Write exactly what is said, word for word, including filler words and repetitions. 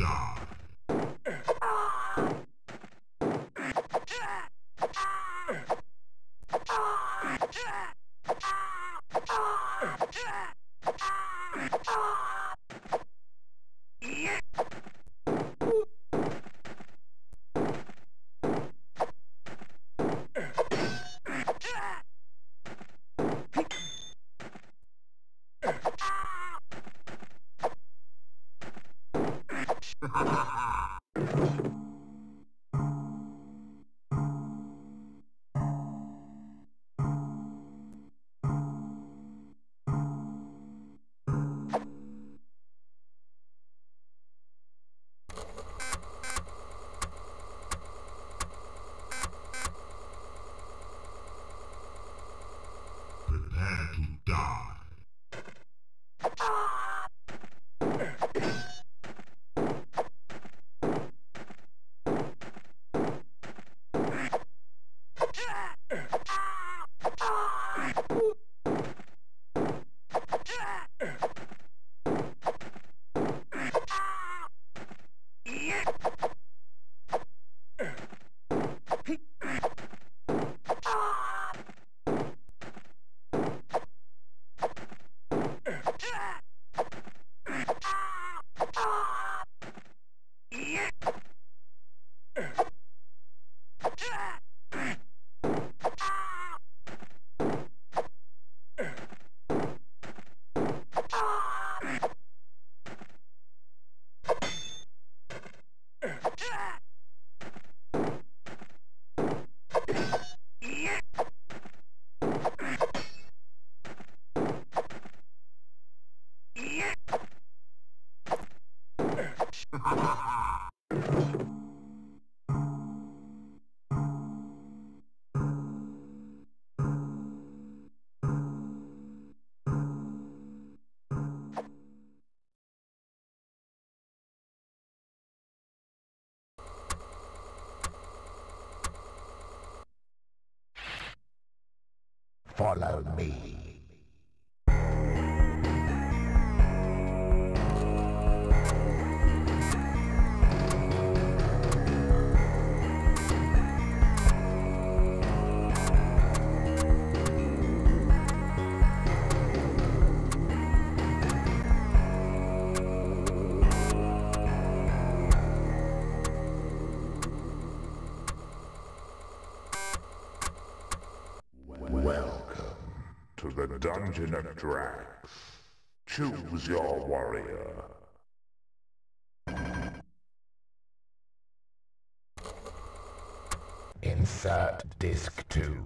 die. Follow me. The Dungeon of Drax. Choose your warrior. Insert disc two.